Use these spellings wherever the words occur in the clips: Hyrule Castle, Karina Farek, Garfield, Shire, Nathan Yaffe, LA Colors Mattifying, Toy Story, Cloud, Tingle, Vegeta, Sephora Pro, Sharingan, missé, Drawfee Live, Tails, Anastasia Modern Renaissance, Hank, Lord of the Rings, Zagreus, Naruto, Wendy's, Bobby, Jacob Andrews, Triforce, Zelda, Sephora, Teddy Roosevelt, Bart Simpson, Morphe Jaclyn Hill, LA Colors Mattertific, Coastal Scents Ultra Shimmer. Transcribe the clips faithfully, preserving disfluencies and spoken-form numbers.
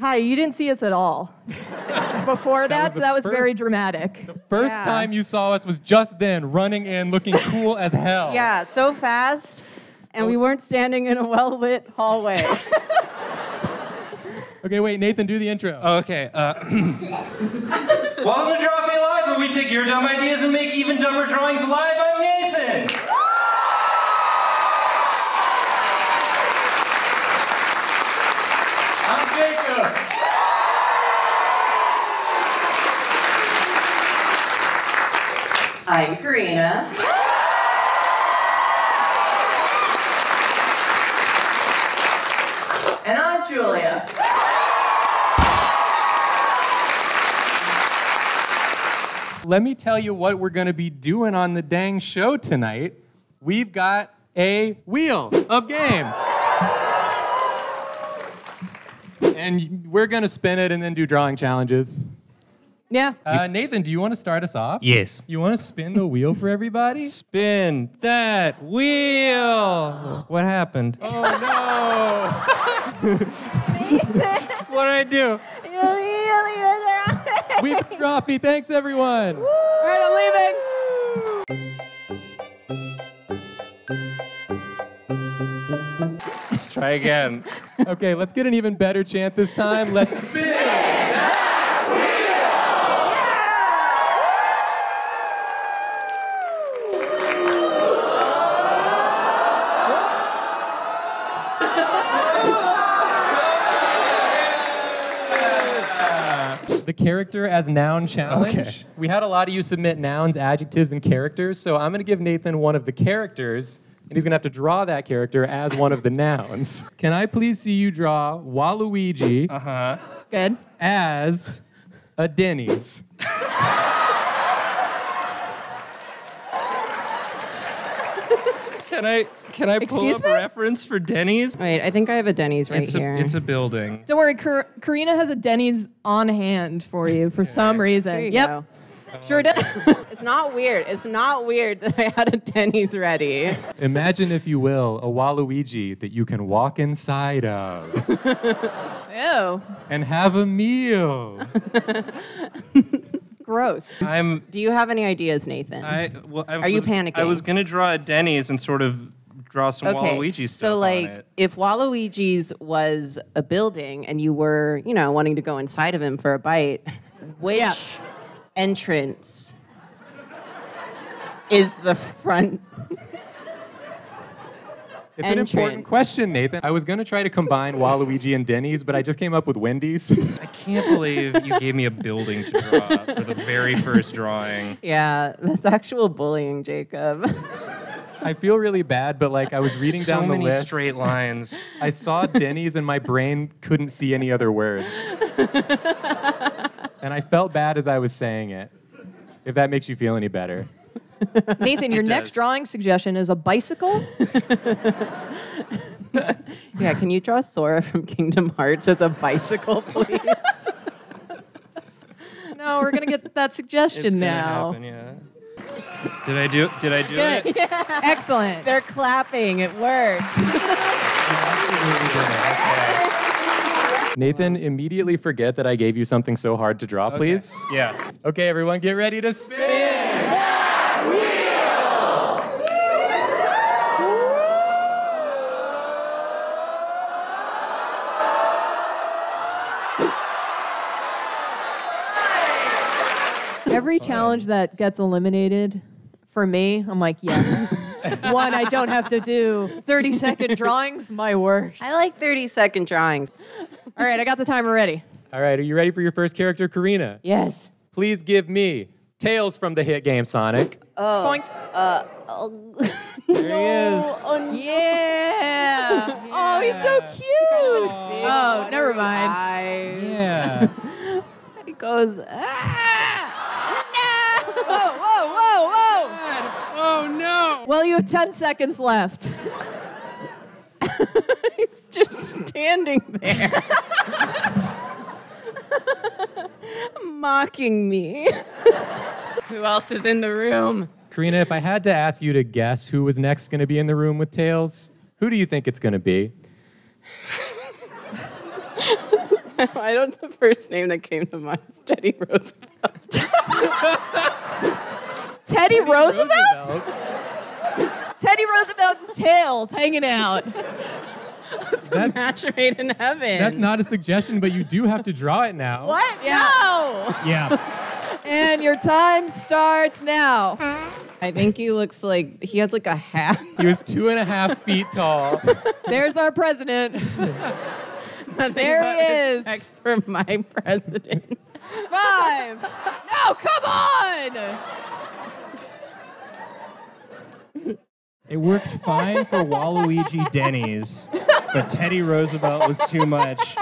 Hi, you didn't see us at all before that, that was so that was first, very dramatic. The first yeah. time you saw us was just then, running in, looking cool as hell. Yeah, so fast, and oh. we weren't standing in a well-lit hallway. Okay, wait, Nathan, do the intro. Oh, okay. Uh, Welcome to Drawfee Live, where we take your dumb ideas and make even dumber drawings live. I'm Nathan. I'm Jacob. I'm Karina. And I'm Julia. Let me tell you what we're gonna be doing on the dang show tonight. We've got a wheel of games. And we're gonna spin it and then do drawing challenges. Yeah. Uh, Nathan, do you want to start us off? Yes. You want to spin the wheel for everybody? Spin that wheel. What happened? Oh, no. What did I do? You really did it right. We've Drawfee. Thanks, everyone. Woo. All right, I'm leaving. Let's try again. Okay, let's get an even better chant this time. Let's spin. The character as noun challenge. Okay. We had a lot of you submit nouns, adjectives, and characters, so I'm gonna give Nathan one of the characters, and he's gonna have to draw that character as one of the nouns. Can I please see you draw Waluigi uh-huh. Good. as a Denny's? Can I? Can I pull Excuse up me? a reference for Denny's? Wait, I think I have a Denny's right it's a, here. It's a building. Don't worry, Kar Karina has a Denny's on hand for you for okay. some reason. There you yep. go. Sure does. It's not weird. It's not weird that I had a Denny's ready. Imagine, if you will, a Waluigi that you can walk inside of. Ew. And have a meal. Gross. I'm, Do you have any ideas, Nathan? I, well, I Are was, you panicking? I was going to draw a Denny's and sort of draw some okay. Waluigi stuff. So, like, on it. If Waluigi's was a building and you were, you know, wanting to go inside of him for a bite, which yeah. entrance is the front? It's entrance. An important question, Nathan. I was going to try to combine Waluigi and Denny's, but I just came up with Wendy's. I can't believe you gave me a building to draw for the very first drawing. Yeah, that's actual bullying, Jacob. I feel really bad, but like I was reading so down the list. So many straight lines. I saw Denny's and my brain couldn't see any other words. And I felt bad as I was saying it, if that makes you feel any better. Nathan, your next drawing suggestion is a bicycle. Yeah, can you draw Sora from Kingdom Hearts as a bicycle, please? No, we're going to get that suggestion it's now. Happen, yeah. Did I do it? Did I do Good. it? Yeah. Excellent. They're clapping. It worked. Nathan, immediately forget that I gave you something so hard to draw, okay. please. Yeah. Okay, everyone, get ready to spin that wheel. Every challenge that gets eliminated, for me, I'm like, yes. One, I don't have to do. thirty second drawings, my worst. I like thirty second drawings. All right, I got the timer ready. All right, are you ready for your first character, Karina? Yes. Please give me Tails from the hit game Sonic. Oh. Boink. Uh, oh. There he no. is. Oh, no. Yeah. Yeah. Oh, he's so cute. Oh, oh never mind. Eyes. Yeah. He goes, ah. No. Whoa, whoa, whoa, whoa. Oh, no. Well, you have ten seconds left. He's just standing there. Mocking me. Who else is in the room? Karina, if I had to ask you to guess who was next going to be in the room with Tails, who do you think it's going to be? I don't know the first name that came to mind. It's Teddy Roosevelt. Teddy, Teddy Roosevelt? Roosevelt? Teddy Roosevelt and Tails hanging out. That's a match made in heaven. That's not a suggestion, but you do have to draw it now. What? Yeah. No! Yeah. And your time starts now. I think he looks like, he has like a hat. He was two and a half feet tall. There's our president. Nothing there he is. For my president. Five. No, come on! It worked fine for Waluigi Denny's, but Teddy Roosevelt was too much.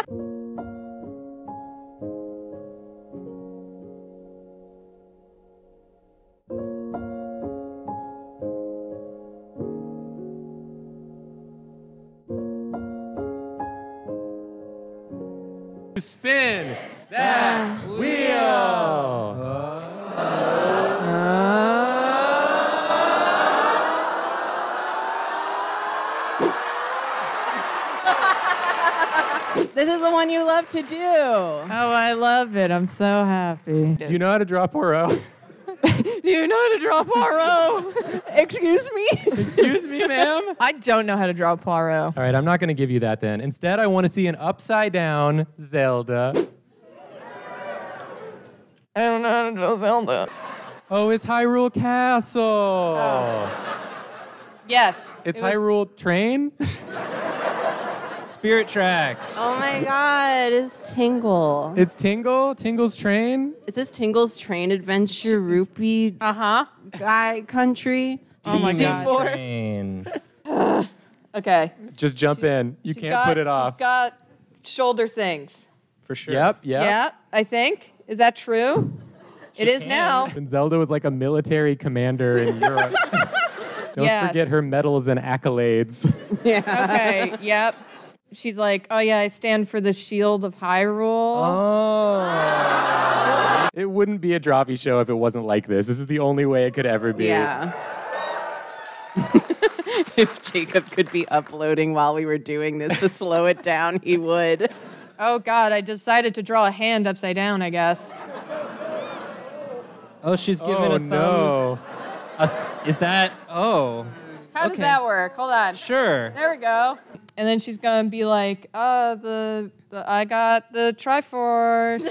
Spin that wheel. This is the one you love to do. Oh, I love it. I'm so happy. Do you know how to draw Poirot? Do you know how to draw Poirot? Excuse me? Excuse me, ma'am? I don't know how to draw Poirot. All right, I'm not going to give you that then. Instead, I want to see an upside-down Zelda. I don't know how to draw Zelda. Oh, it's Hyrule Castle. Oh. Yes. It's it Hyrule was... Train? Spirit Tracks. Oh my God, it's Tingle. It's Tingle? Tingle's Train? Is this Tingle's Train Adventure Rupee uh-huh. guy country? Oh my God. Train. Okay. Just jump she, in. You can't got, put it off. She's got shoulder things. For sure. Yep, yep. Yeah, I think. Is that true? She it is can. Now. And Zelda was like a military commander in Europe. Don't yes. forget her medals and accolades. Yeah. Okay, yep. She's like, oh yeah, I stand for the shield of Hyrule. Oh. It wouldn't be a Drawfee show if it wasn't like this. This is the only way it could ever be. Yeah. If Jacob could be uploading while we were doing this to slow it down, he would. Oh God, I decided to draw a hand upside down, I guess. Oh, she's giving oh, a thumbs. No. A th is that, oh. How okay. does that work? Hold on. Sure. There we go. And then she's gonna be like, "Oh, the, the I got the Triforce."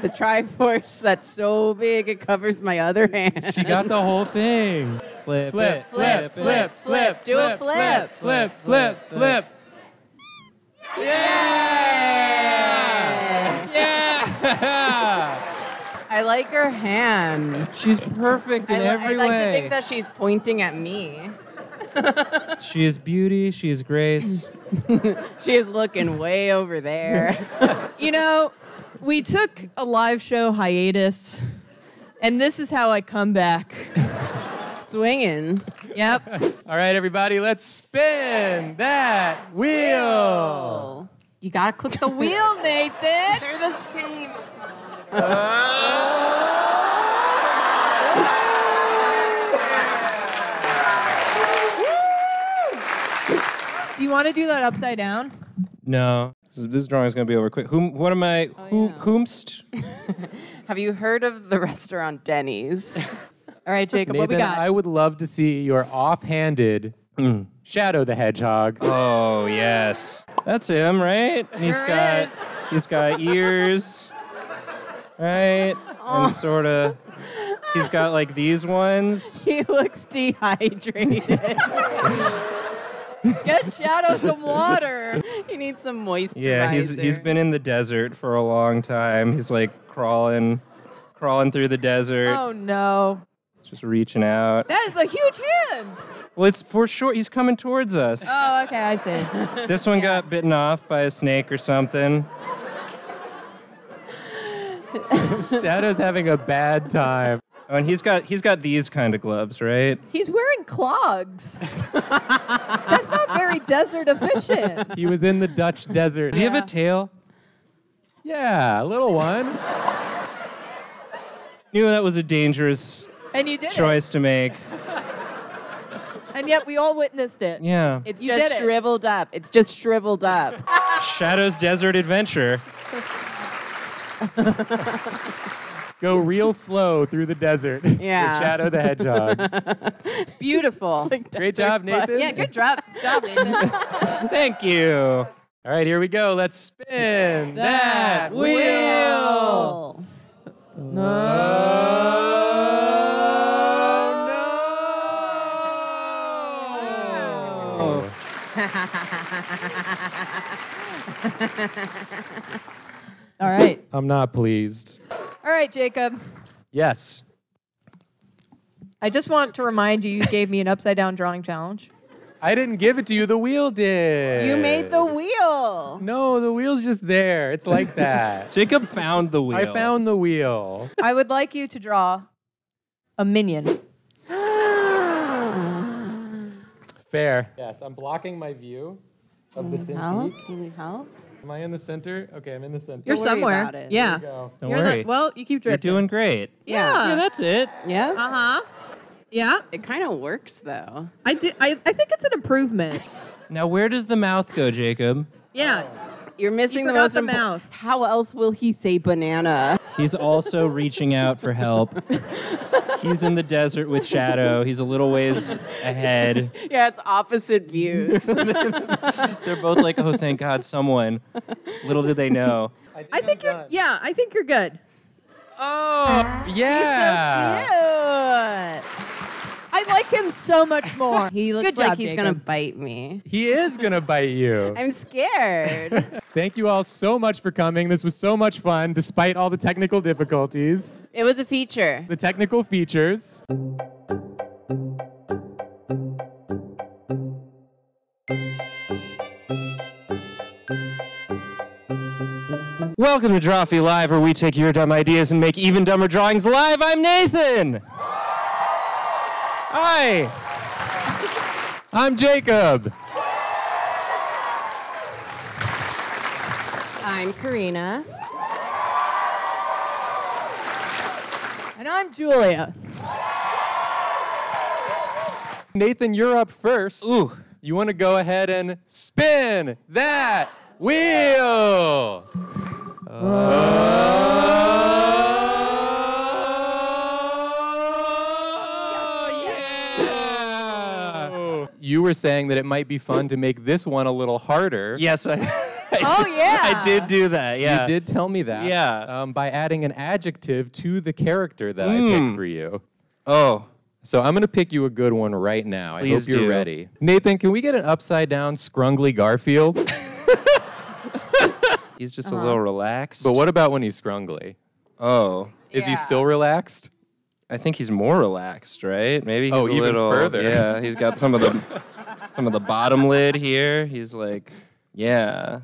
The Triforce that's so big it covers my other hand. She got the whole thing. Flip, flip, flip, flip, flip, flip. Flip, flip. Do a flip. Flip, flip, flip, flip, flip. Yeah! Yeah! Yeah! I like her hand. She's perfect in I every I way. I like to think that she's pointing at me. She is beauty, she is grace. She is looking way over there. You know, we took a live show hiatus, and this is how I come back. Swinging. Yep. All right, everybody, let's spin that wheel. You gotta click the wheel, Nathan. They're the same. Oh. Do you want to do that upside down? No. This, this drawing is going to be over quick. Whom, what am I, oh, who, yeah. whomst? Have you heard of the restaurant Denny's? All right, Jacob, Nathan, what we got? I would love to see your offhanded mm. Shadow the Hedgehog. Oh, yes. That's him, right? And he's sure got, is. He's got ears, right? Oh. And sort of, he's got like these ones. He looks dehydrated. Get Shadow some water. He needs some moisturizer. Yeah, he's he's been in the desert for a long time. He's like crawling, crawling through the desert. Oh no! Just reaching out. That is a huge hand. Well, it's for sure. He's coming towards us. Oh, okay, I see. This one yeah. got bitten off by a snake or something. Shadow's having a bad time. Oh, and he's got he's got these kind of gloves, right? He's wearing clogs. That's not very desert efficient. He was in the Dutch desert. Do you yeah. have a tail? Yeah, a little one. Knew that was a dangerous and you did choice it. To make. And yet we all witnessed it. Yeah. It's you just did it. Shriveled up. It's just shriveled up. Shadow's Desert Adventure. Go real slow through the desert. Yeah. With Shadow the Hedgehog. Beautiful. Like Great job, Nathan. Yeah, good job, job Nathan. Thank you. All right, here we go. Let's spin that wheel. No. No. All right. I'm not pleased. All right, Jacob. Yes. I just want to remind you, you gave me an upside-down drawing challenge. I didn't give it to you. The wheel did. You made the wheel. No, the wheel's just there. It's like that. Jacob found the wheel. I found the wheel. I would like you to draw a minion. Fair. Yes, I'm blocking my view of the Cintiq. Do you need help? Am I in the center? Okay, I'm in the center. You're Don't somewhere. About it. Yeah. You go. Don't You're worry. Not, well, you keep drifting. You're doing great. Yeah. Yeah, yeah that's it. Yeah. Uh-huh. Yeah. It kind of works, though. I, did, I, I think it's an improvement. Now, where does the mouth go, Jacob? Yeah. Oh. You're missing you the most the mouth. How else will he say banana? He's also reaching out for help. He's in the desert with Shadow. He's a little ways ahead. Yeah, it's opposite views. They're both like, oh, thank God, someone. Little do they know. I think, I think you're, done. yeah, I think you're good. Oh, yeah. He's so cute. I like him so much more. He looks Good like job, he's Jacob. gonna bite me. He is gonna bite you. I'm scared. Thank you all so much for coming. This was so much fun, despite all the technical difficulties. It was a feature. The technical features. Welcome to Drawfee Live, where we take your dumb ideas and make even dumber drawings live. I'm Nathan. Hi, I'm Jacob. I'm Karina. And I'm Julia. Nathan, you're up first. Ooh. You want to go ahead and spin that wheel. Uh. You were saying that it might be fun to make this one a little harder. Yes, I, I Oh, did, yeah. I did do that, yeah. You did tell me that. Yeah. Um, by adding an adjective to the character that mm. I picked for you. Oh. So I'm going to pick you a good one right now. Please I hope you're do. ready. Nathan, can we get an upside-down, scrungly Garfield? He's just uh -huh. a little relaxed. But what about when he's scrungly? Oh. Yeah. Is he still relaxed? I think he's more relaxed, right? Maybe he's oh, a even little, further. Yeah, he's got some of the, some of the bottom lid here. He's like, yeah,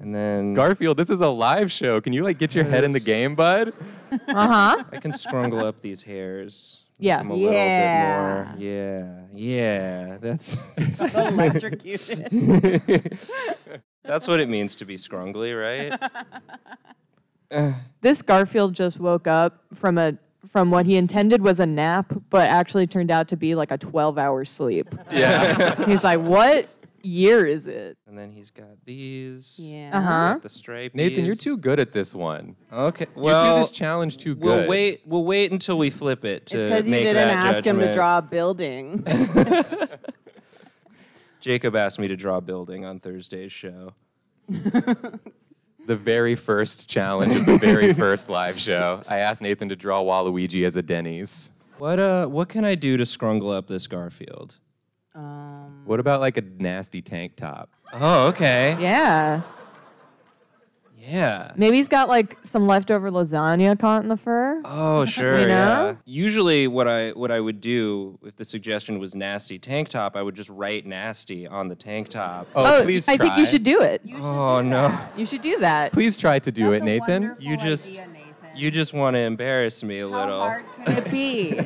and then Garfield. This is a live show. Can you like get your head in the game, bud? Uh huh. I can scrungle up these hairs. Yeah. A yeah. Bit more. Yeah. Yeah. That's electrocuted. That's what it means to be scrungly, right? This Garfield just woke up from a. From what he intended was a nap, but actually turned out to be like a twelve hour sleep. Yeah. He's like, what year is it? And then he's got these. Yeah. Uh-huh. The stripe. Nathan, you're too good at this one. Okay. Well, you do this challenge too good. We'll wait, we'll wait until we flip it to make that judgment. It's because you didn't ask him to draw a building. Jacob asked me to draw a building on Thursday's show. The very first challenge of the very first live show. I asked Nathan to draw Waluigi as a Denny's. What uh? What can I do to scrungle up this Garfield? Um, what about like a nasty tank top? Oh, okay. Yeah. Yeah. Maybe he's got like some leftover lasagna caught in the fur. Oh, sure. You know? Yeah. Usually, what I what I would do if the suggestion was nasty tank top, I would just write nasty on the tank top. Oh, oh please! I try. think you should do it. You oh do no! You should do that. Please try to do That's it, a Nathan. You just idea, Nathan. you just want to embarrass me a How little. How hard can it be?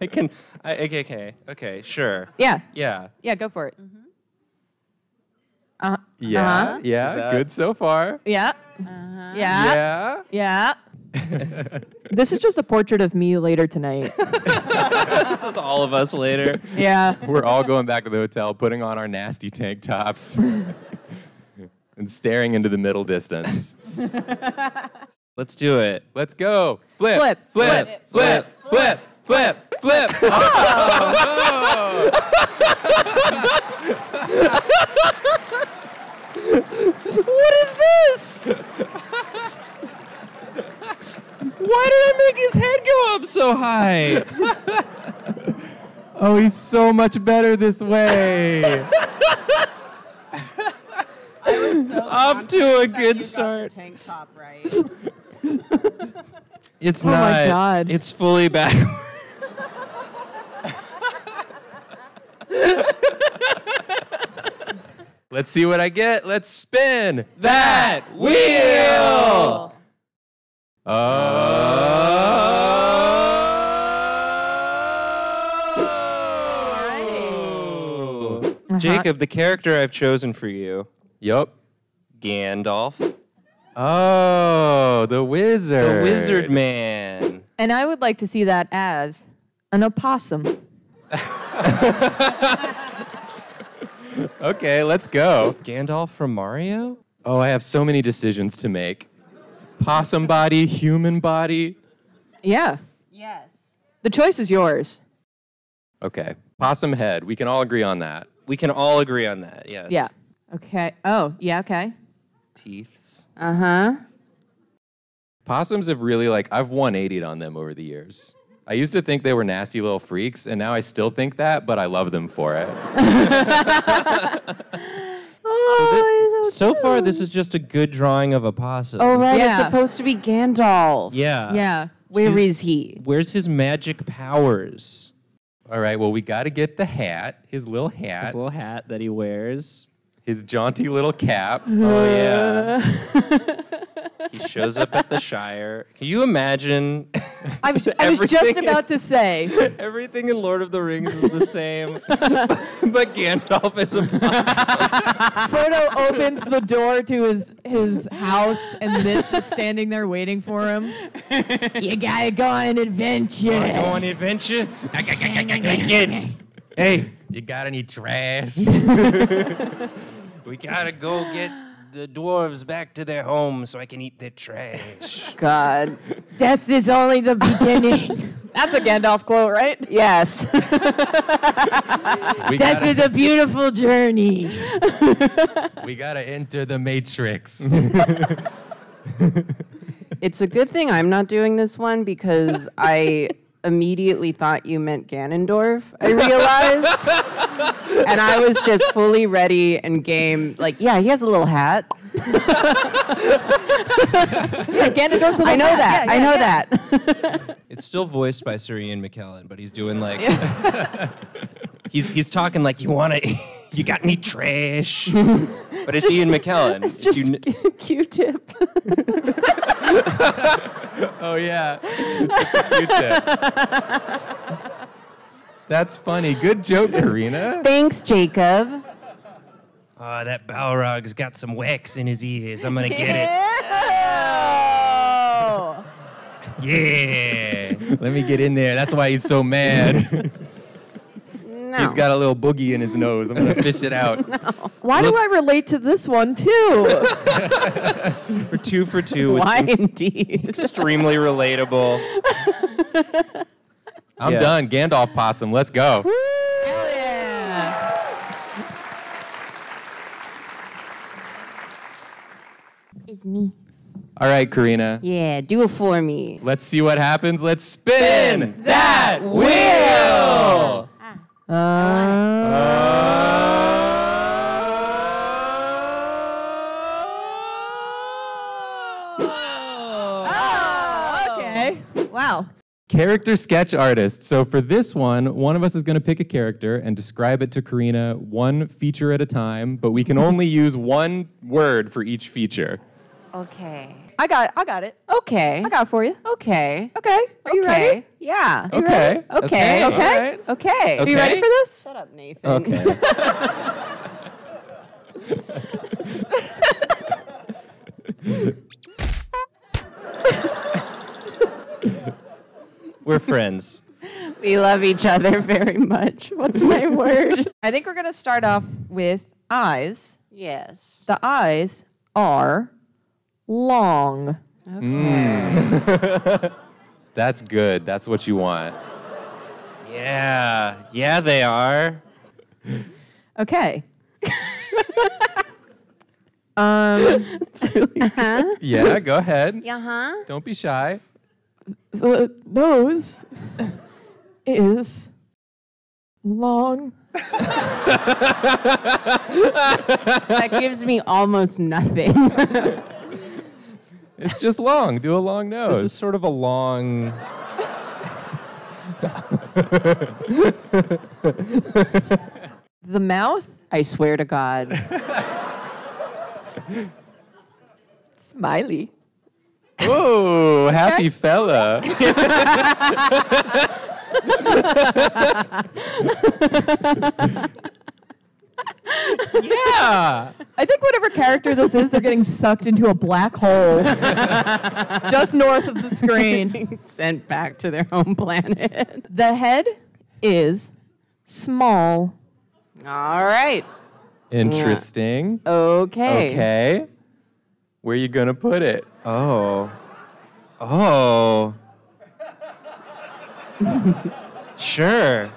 I can. I, okay, okay, okay. Sure. Yeah. Yeah. Yeah. Go for it. Mm-hmm. Uh, yeah, uh-huh. yeah, good so far. Yeah, uh-huh. yeah, yeah. yeah. This is just a portrait of me later tonight. This is all of us later. Yeah. We're all going back to the hotel, putting on our nasty tank tops. And and staring into the middle distance. Let's do it. Let's go. Flip, flip, flip, flip, flip, flip, flip, flip. Oh, no. What is this? Why did I make his head go up so high? Oh, he's so much better this way. I was so off to a good start. Tank top, right? It's oh not. My God. It's fully backwards. Let's see what I get. Let's spin that wheel. Oh. Oh. Uh-huh. Jacob, the character I've chosen for you. Yup. Gandalf. Oh, the wizard. The wizard man. And I would like to see that as an opossum. Okay, let's go. Gandalf from Mario? Oh, I have so many decisions to make. Possum body, human body. Yeah. Yes. The choice is yours. Okay. Possum head. We can all agree on that. We can all agree on that, yes. Yeah. Okay. Oh, yeah, okay. Teeths. Uh-huh. Possums have really, like, I've one eightied on them over the years. I used to think they were nasty little freaks, and now I still think that, but I love them for it. Oh, so, that, so, so far, this is just a good drawing of a possum. Oh, right. Yeah. It's supposed to be Gandalf. Yeah. Yeah. Where his, is he? Where's his magic powers? All right, well, we got to get the hat, his little hat. His little hat that he wears. His jaunty little cap. Oh, yeah. He shows up at the Shire. Can you imagine? I was, I was just about in, to say. Everything in Lord of the Rings is the same, but, but Gandalf is a monster. Frodo opens the door to his, his house, and this is standing there waiting for him. You gotta go on an adventure. Wanna go on an adventure? Hey. You got any trash? We gotta go get the dwarves back to their home so I can eat their trash. God. Death is only the beginning. That's a Gandalf quote, right? Yes. Death is a beautiful journey. We gotta enter the Matrix. It's a good thing I'm not doing this one because I... immediately thought you meant Ganondorf, I realized. And I was just fully ready and game, like, yeah, he has a little hat. Yeah, Ganondorf's a little I know hat. That, yeah, I know yeah. that. It's still voiced by Sir Ian McKellen, but he's doing like, he's, he's talking like, you wanna, you got any trash? But it's, it's just, Ian McKellen. It's just Q-tip. Oh, yeah. It's a Q-tip. That's funny. Good joke, Karina. Thanks, Jacob. Oh, that Balrog's got some wax in his ears. I'm going to get it. Oh. Yeah. Let me get in there. That's why he's so mad. No. He's got a little boogie in his nose. I'm going to fish it out. No. Why Look. do I relate to this one, too? We're two for two. Why, indeed? Extremely relatable. I'm yeah. done. Gandalf Possum. Let's go. Woo! Hell yeah. It's me. All right, Karina. Yeah, do it for me. Let's see what happens. Let's spin, spin that wheel. Uh, oh, okay. Wow. Character sketch artist. So for this one, one of us is going to pick a character and describe it to Karina one feature at a time, but we can only use one word for each feature. Okay. I got it. I got it. Okay. I got it for you. Okay. Okay. Are you okay. ready? Yeah. You okay. Ready? Okay. Okay. Okay. Okay. Okay. Are you ready for this? Shut up, Nathan. Okay. We're friends. We love each other very much. What's my word? I think we're going to start off with eyes. Yes. The eyes are long. Okay. Mm. That's good. That's what you want. Yeah. Yeah, they are. Okay. um. Really uh-huh. Yeah, go ahead. Uh-huh. Don't be shy. The nose is long. That gives me almost nothing. It's just long. Do a long nose. This is sort of a long... The mouth, I swear to God. Smiley. Oh, happy fella. Yeah. I think whatever character this is, they're getting sucked into a black hole just north of the screen. Sent back to their home planet. The head is small. All right. Interesting. Yeah. Okay. Okay. Where are you going to put it? Oh. Oh. Sure.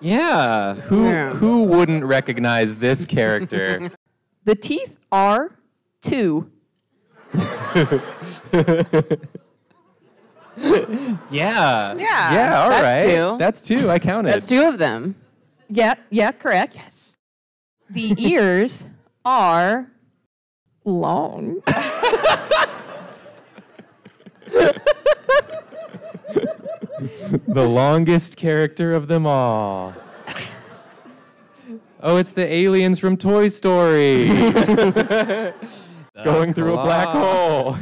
Yeah. Who yeah. who wouldn't recognize this character? The teeth are two. Yeah. Yeah. Yeah, all That's right. Two. That's two. I counted. That's two of them. Yeah, yeah, correct. Yes. The ears are long. The longest character of them all. Oh, it's the aliens from Toy Story. Going through a black hole.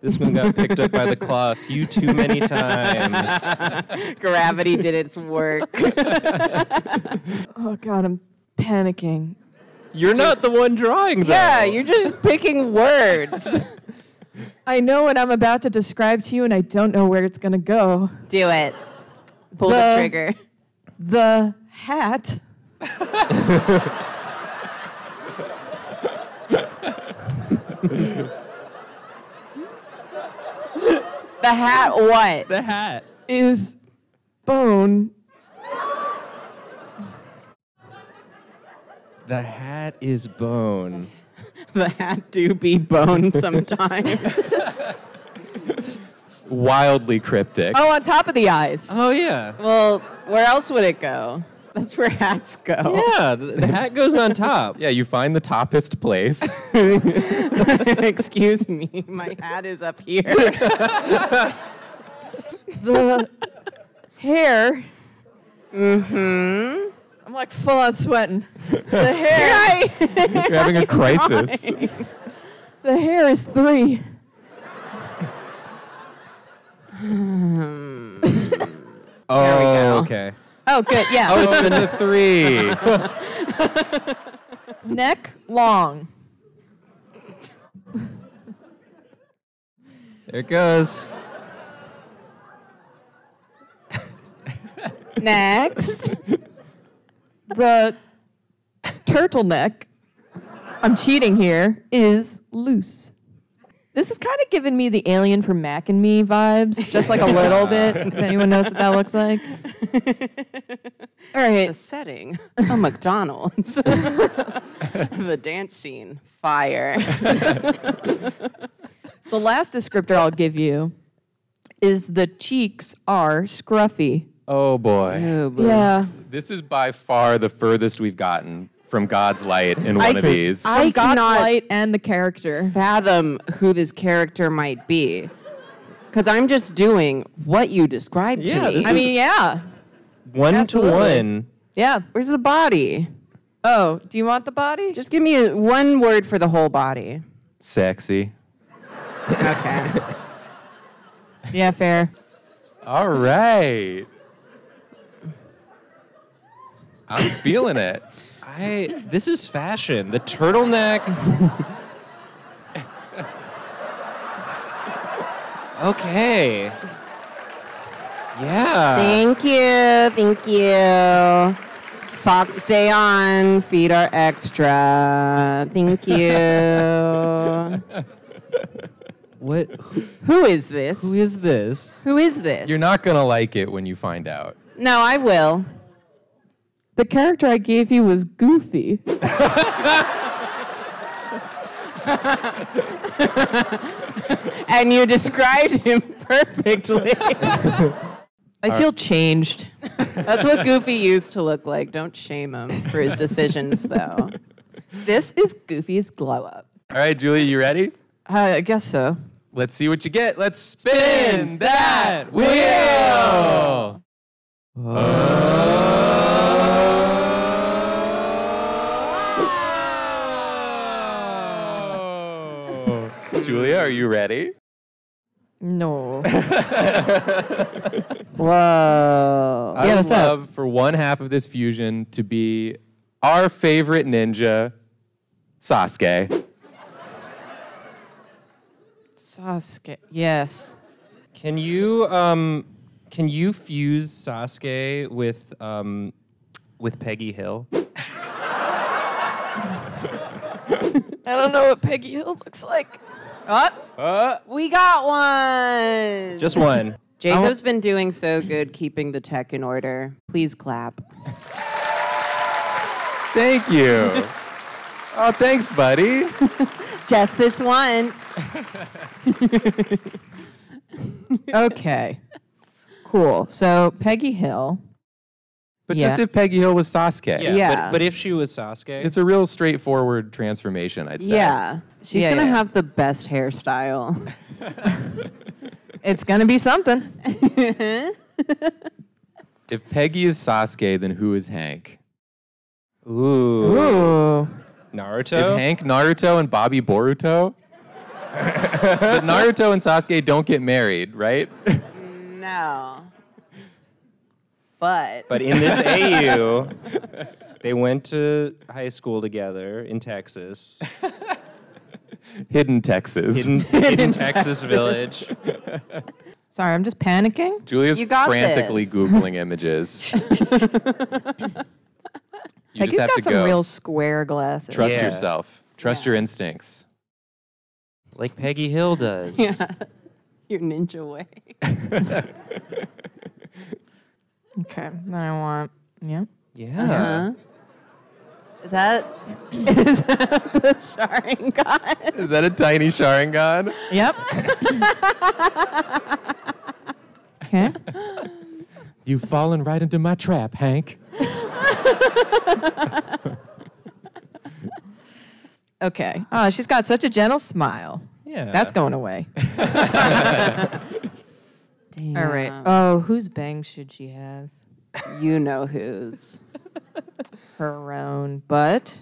This one got picked up by the claw a few too many times. Gravity did its work. Oh, God, I'm panicking. You're Dude. not the one drawing, though. Yeah, you're just picking words. I know what I'm about to describe to you, and I don't know where it's going to go. Do it. Pull the, the trigger. The hat. The hat what? The hat. Is bone. The hat is bone. The hat do be bone sometimes. Wildly cryptic. Oh, on top of the eyes. Oh, yeah. Well, where else would it go? That's where hats go. Yeah, the, the hat goes on top. Yeah, you find the toppest place. Excuse me, my hat is up here. The hair. Mm-hmm. I'm like full on sweating. The hair. You're having a crisis. The hair is three. Hmm. Oh, there we go. Okay. Oh, good. Yeah. Oh, it's been a three. Neck long. There it goes. Next. The turtleneck, I'm cheating here, is loose. This is kind of giving me the alien from Mac and Me vibes, just like a little bit, if anyone knows what that looks like. All right. The setting, a McDonald's. The dance scene, fire. The last descriptor I'll give you is the cheeks are scruffy. Oh boy. oh, boy. Yeah. This is by far the furthest we've gotten from God's Light in one I, of these. I God's Light and the character. fathom who this character might be. Because I'm just doing what you described yeah, to me. I mean, yeah. One Absolutely. to one. Yeah. Where's the body? Oh, do you want the body? Just give me a, one word for the whole body. Sexy. Okay. Yeah, fair. All right. I'm feeling it. I this is fashion. The turtleneck. Okay. Yeah. Thank you. Thank you. Socks stay on, feet are extra. Thank you. What? Who, who is this? Who is this? Who is this? You're not going to like it when you find out. No, I will. The character I gave you was Goofy. And you described him perfectly. I feel changed. That's what Goofy used to look like. Don't shame him for his decisions, though. This is Goofy's glow-up. All right, Julie, you ready? Uh, I guess so. Let's see what you get. Let's spin, spin that wheel! Oh. Julia, are you ready? No. Whoa. I yeah, would love up? for one half of this fusion to be our favorite ninja, Sasuke. Sasuke, yes. Can you um, can you fuse Sasuke with um, with Peggy Hill? I don't know what Peggy Hill looks like. Oh, uh, we got one. Just one. Jacob's been doing so good keeping the tech in order. Please clap. Thank you. Oh, thanks, buddy. Just this once. Okay. Cool. So Peggy Hill. But yeah. Just if Peggy Hill was Sasuke. Yeah. yeah. But, but if she was Sasuke. It's a real straightforward transformation, I'd say. Yeah. She's yeah, going to yeah. have the best hairstyle. It's going to be something. If Peggy is Sasuke, then who is Hank? Ooh. Ooh. Naruto? Is Hank Naruto and Bobby Boruto? But Naruto and Sasuke don't get married, right? No. But. but in this A U, they went to high school together in Texas. Hidden Texas. Hidden, hidden, hidden Texas, Texas Village. Sorry, I'm just panicking. Julia's frantically this. Googling images. You like just have got to some go. real square glasses. Trust yeah. yourself. Trust yeah. your instincts. Like Peggy Hill does. Yeah. Your ninja way. Okay, then I want, yeah? Yeah. Uh-huh. Is that, is that the Sharingan? Is that a tiny Sharingan? Yep. Okay. You've fallen right into my trap, Hank. Okay. Oh, she's got such a gentle smile. Yeah. That's going away. Damn. All right. Oh, whose bangs should she have? You know whose. Her own, but...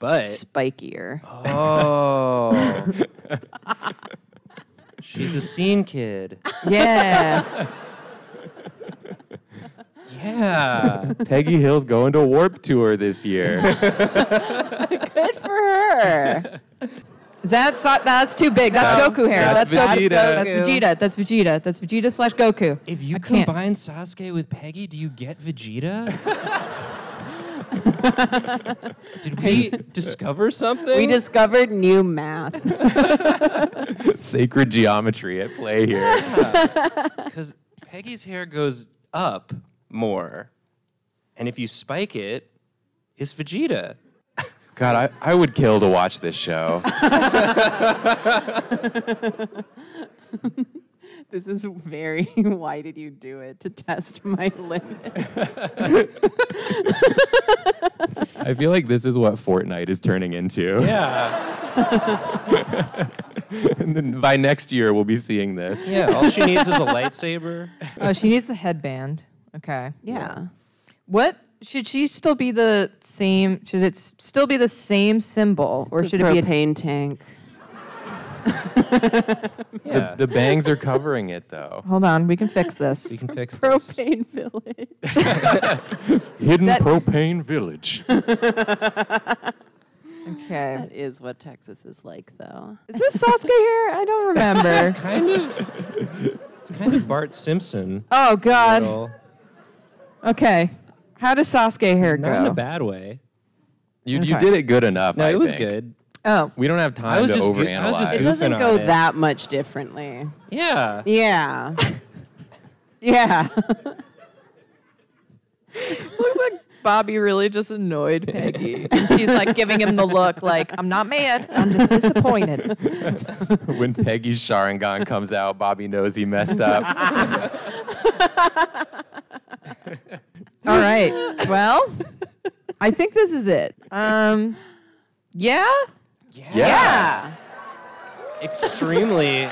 But? Spikier. Oh. She's a scene kid. Yeah. Yeah. Peggy Hill's going to Warp Tour this year. Good for her. That's not, that's too big. That's no, Goku hair. That's, that's Vegeta. Goku. That's Vegeta. That's Vegeta. That's Vegeta slash Goku. If you I combine can't. Sasuke with Peggy, do you get Vegeta? Did we discover something? We discovered new math. Sacred geometry at play here. Because yeah. Peggy's hair goes up more. And if you spike it, it's Vegeta. God, I, I would kill to watch this show. This is very, why did you do it? To test my limits. I feel like this is what Fortnite is turning into. Yeah. And then by next year, we'll be seeing this. Yeah, all she needs is a lightsaber. Oh, she needs the headband. Okay. Yeah. yeah. What? Should she still be the same? Should it still be the same symbol, or it's should it be a propane tank? Yeah. the, the bangs are covering it, though. Hold on, we can fix this. We can fix propane this. Village. Hidden that... propane village. Okay, that is what Texas is like, though. Is this Sasuke here? I don't remember. It's kind of. It's kind of Bart Simpson. Oh God. Little. Okay. How does Sasuke hair go? Not in a bad way. You okay. you did it good enough. No, I it was think. good. Oh, we don't have time to overanalyze. It doesn't go it. that much differently. Yeah. Yeah. yeah. Looks like Bobby really just annoyed Peggy. And she's like giving him the look like, I'm not mad, I'm just disappointed. When Peggy's Sharingan comes out, Bobby knows he messed up. All right. Well, I think this is it. Um, yeah? Yeah. yeah. Extremely...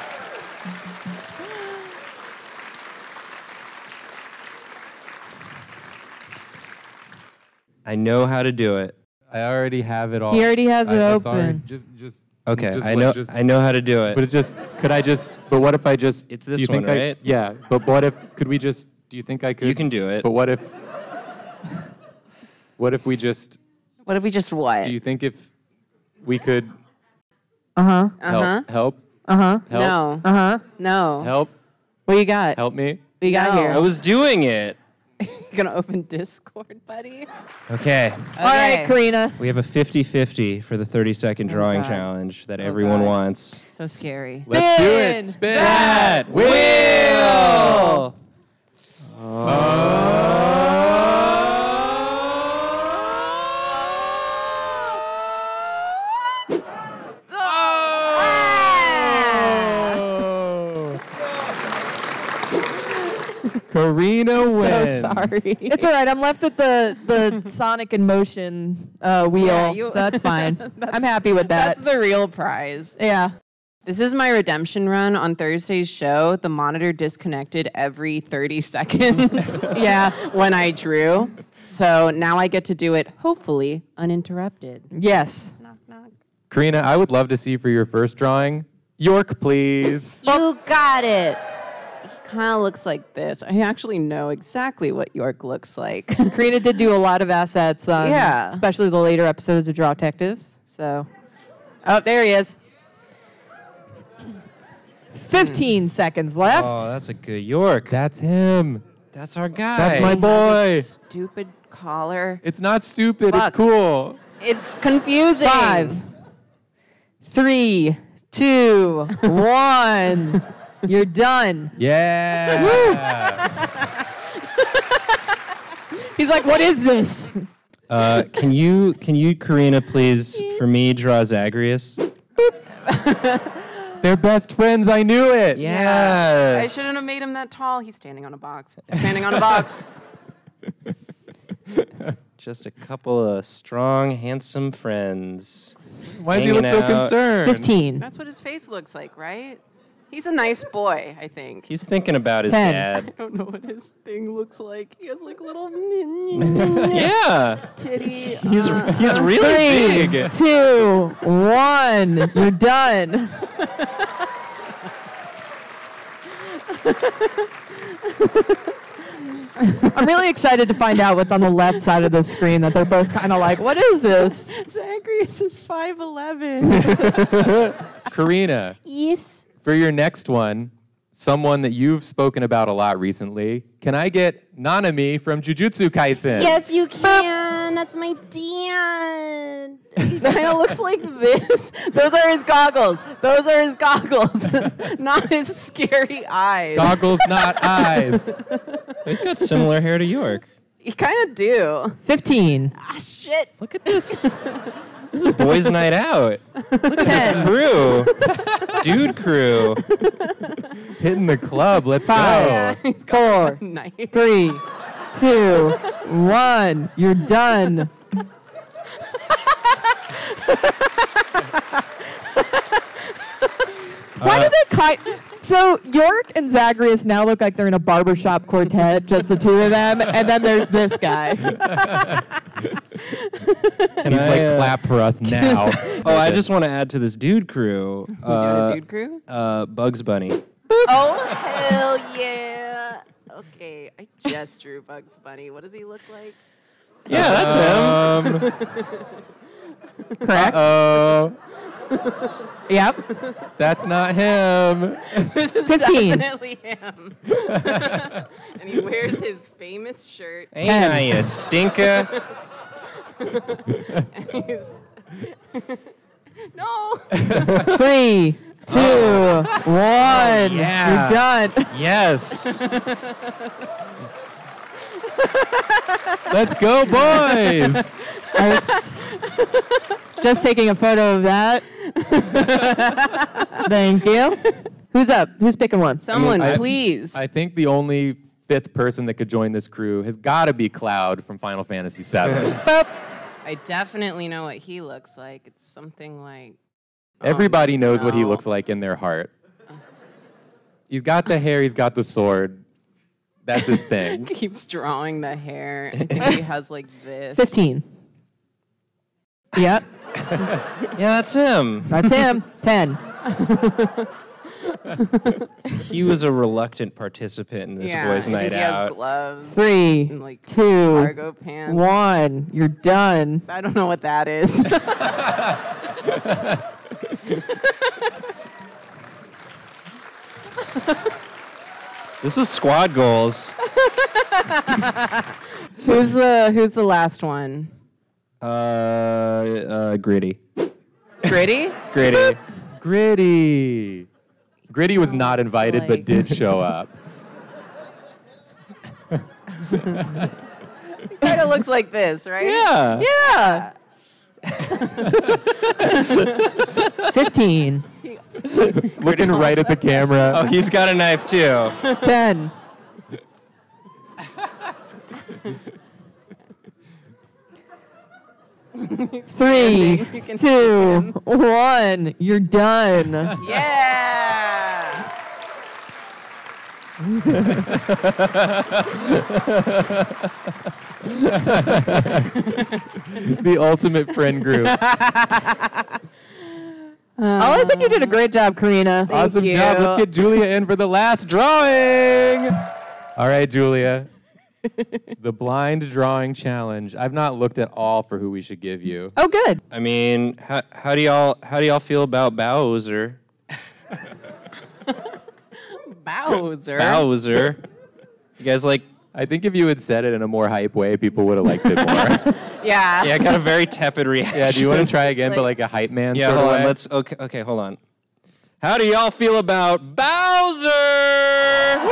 I know how to do it. I already have it all. He already has I, it open. Already, just, just, okay, just, I know, just, I know how to do it. But it just, could I just, but what if I just... It's this one, right? I, yeah, but what if, could we just, do you think I could... You can do it. But what if, what if we just... What if we just what? Do you think if we could... Uh-huh. Uh-huh. Help? Uh-huh. No. Uh-huh. No. Help? What you got? Help me? What you got no. here? I was doing it. You gonna open Discord, buddy? Okay. okay. All right, Karina. We have a fifty fifty for the thirty second drawing oh challenge that oh everyone God. wants. So scary. Let's Spin do it. Spin that wheel. wheel. Oh. Oh. Oh. Oh. Oh. Karina wins. Sorry. It's all right. I'm left with the, the Sonic in motion uh, wheel, yeah, you, so that's fine. That's, I'm happy with that. That's the real prize. Yeah. This is my redemption run on Thursday's show. The monitor disconnected every thirty seconds yeah, when I drew. So now I get to do it, hopefully, uninterrupted. Yes. Knock, knock. Karina, I would love to see for your first drawing, York, please. You got it. Kind of looks like this. I actually know exactly what York looks like. Karina did do a lot of assets, um, yeah. especially the later episodes of Draw Detectives. So, oh, there he is. Fifteen mm. seconds left. Oh, that's a good York. That's him. That's our guy. That's my boy. Stupid collar. It's not stupid. Fuck. It's cool. It's confusing. Five, three, two, one. You're done. Yeah. Woo. He's like, what is this? Uh, can you, can you, Karina, please, for me, draw Zagreus? They're best friends. I knew it. Yeah. yeah. I shouldn't have made him that tall. He's standing on a box. He's standing on a box. Just a couple of strong, handsome friends. Why does he look so concerned? fifteen. That's what his face looks like, right? He's a nice boy, I think. He's thinking about his Ten. dad. I don't know what his thing looks like. He has like little yeah titty. He's uh, he's really three, big. Two, one. You're done. I'm really excited to find out what's on the left side of the screen that they're both kind of like, what is this? Zagreus is five eleven. Karina. Yes. For your next one, someone that you've spoken about a lot recently, can I get Nanami from Jujutsu Kaisen? Yes, you can. That's my dad. He kind of looks like this. Those are his goggles. Those are his goggles. Not his scary eyes. Goggles, not eyes. He's got similar hair to York. You kind of do. fifteen. Ah, shit. Look at this. This is a boys' night out. Look at this crew. Dude crew. Hitting the club. Let's Five, go. Four, three, two, one. You're done. Why uh, do they cut? So York and Zagreus now look like they're in a barbershop quartet, just the two of them, and then there's this guy. Can He's I, like, uh, clap for us now. Oh, I just want to add to this dude crew. Uh, got a dude crew? Uh, Bugs Bunny. Boop. Oh, hell yeah. Okay, I just drew Bugs Bunny. What does he look like? Yeah, that's um, him. Correct. Uh-oh. Yep. That's not him. This is fifteen. Definitely him. And he wears his famous shirt. Ain't I a stinker? And he's... No. Three, two, oh. one. Oh, yeah. You're done. Yes. Let's go, boys. I was just taking a photo of that. Thank you. Who's up? Who's picking one? Someone, I, please. I think the only fifth person that could join this crew has got to be Cloud from Final Fantasy seven. I definitely know what he looks like. It's something like... Oh, everybody knows no. what he looks like in their heart. He's got the hair. He's got the sword. That's his thing. Keeps drawing the hair. And he has like this. fifteen. Yep. Yeah, that's him. That's him. ten. He was a reluctant participant in this yeah, boys' night he out. Has gloves. Three, and like two, cargo pants. One. You're done. I don't know what that is. This is squad goals. Who's the Who's the last one? Uh, uh Gritty. Gritty. Gritty. Gritty. Gritty was not invited, like... but did show up. He kind of looks like this, right? Yeah. Yeah. fifteen. Looking right at the camera. Oh, he's got a knife, too. ten. Three, two, one. You're done. Yeah. The ultimate friend group. Uh, oh, I think you did a great job, Karina. Awesome you. job. Let's get Julia in for the last drawing. All right, Julia. The blind drawing challenge. I've not looked at all for who we should give you. Oh, good. I mean, how, how do y'all how do y'all feel about Bowser? Bowser. Bowser. You guys like? I think if you had said it in a more hype way, people would have liked it more. Yeah. Yeah, I got a very tepid reaction. Yeah. Do you want to try again, like, but like a hype man? Yeah. Sort hold of on. Way? Let's. Okay. Okay. Hold on. How do y'all feel about Bowser? Woo!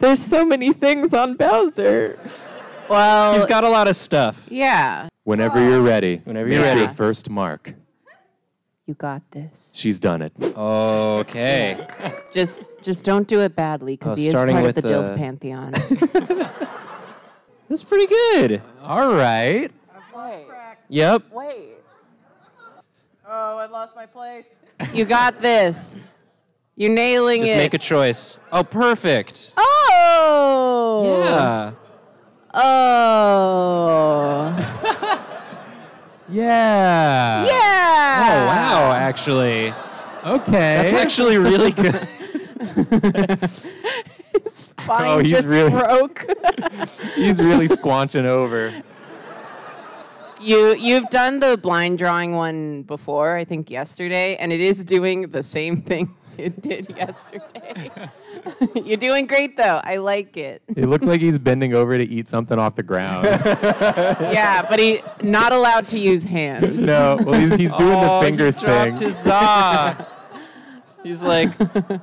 There's so many things on Bowser. Well, he's got a lot of stuff. Yeah. Whenever oh. you're ready. Whenever you're yeah. ready. First mark. You got this. She's done it. Okay. Yeah. Just, just don't do it badly, because oh, he is part of the, the Dilf pantheon. That's pretty good. All right. I've lost Wait. track. Yep. Wait. Oh, I lost my place. You got this. You're nailing Just it. Just make a choice. Oh, perfect. Oh. Yeah. Oh. Yeah. Yeah. Oh, wow, actually. Okay. That's actually really good. His spine oh, just really, broke. He's really squanching over. You, you've done the blind drawing one before, I think yesterday, and it is doing the same thing it did yesterday. You're doing great, though. I like it. It looks like he's bending over to eat something off the ground. Yeah, but he's not allowed to use hands. No, well, he's, he's doing oh, the fingers he thing. His zaw. He's like,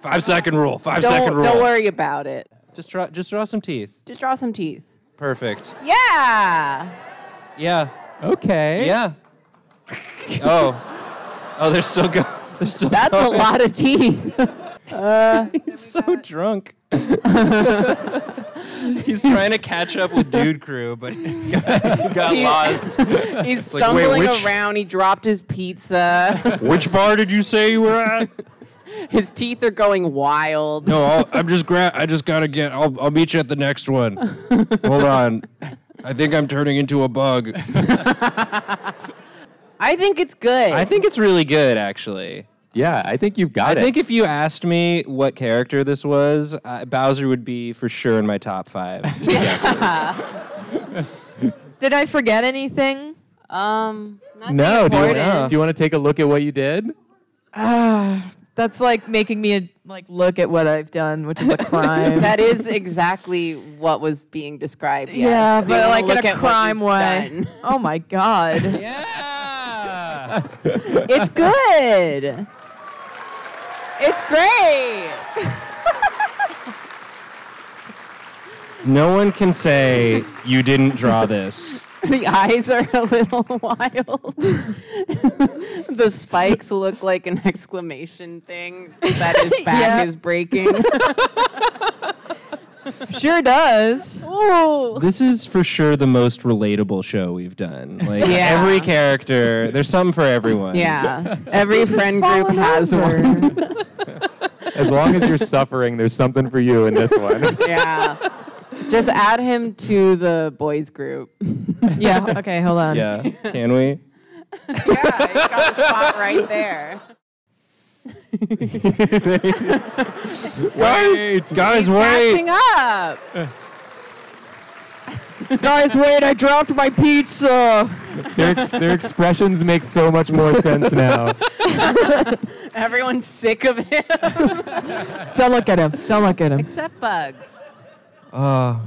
five second rule, five don't, second rule. Don't worry about it. Just draw, just draw some teeth. Just draw some teeth. Perfect. Yeah. Yeah. Okay. Yeah. Oh. Oh, they're still going. Still That's going. a lot of teeth. Uh, he's so drunk. He's trying to catch up with Dude Crew, but he got, he got he, lost. He's it's stumbling like, which, around. He dropped his pizza. Which bar did you say you were at? His teeth are going wild. No, I'll, I'm just gra I just gotta get. I'll I'll meet you at the next one. Hold on. I think I'm turning into a bug. I think it's good. I think it's really good, actually. Yeah, I think you've got I it. I think if you asked me what character this was, uh, Bowser would be for sure in my top five yeah. guesses. Did I forget anything? Um, Not no, do you, yeah. do you want to take a look at what you did? Ah, uh, that's like making me like look at what I've done, which is a crime. That is exactly what was being described. Yes. Yeah, but like in a crime way. Oh my god. Yeah. It's good. It's great. No one can say you didn't draw this. The eyes are a little wild. The spikes look like an exclamation thing. That his back yeah. is breaking. Sure does. Ooh. This is for sure the most relatable show we've done. Like yeah. every character, there's some for everyone. Yeah. Every this friend group has over. one. As long as you're suffering, there's something for you in this one. Yeah. Just add him to the boys group. Yeah. Okay, hold on. Yeah. Can we? Yeah, you got a spot right there. Wait, guys, he's wait. catching up. Guys, wait, I dropped my pizza. Their, ex their expressions make so much more sense now. Everyone's sick of him. Don't look at him. Don't look at him. Except Bugs. Uh,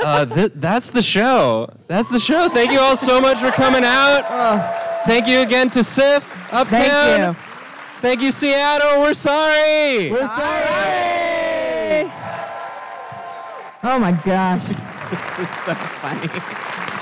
uh, th that's the show. That's the show. Thank you all so much for coming out. Uh, Thank you again to S I F, Uptown. Thank you. Thank you, Seattle. We're sorry. We're sorry. sorry. Oh, my gosh. This is so funny.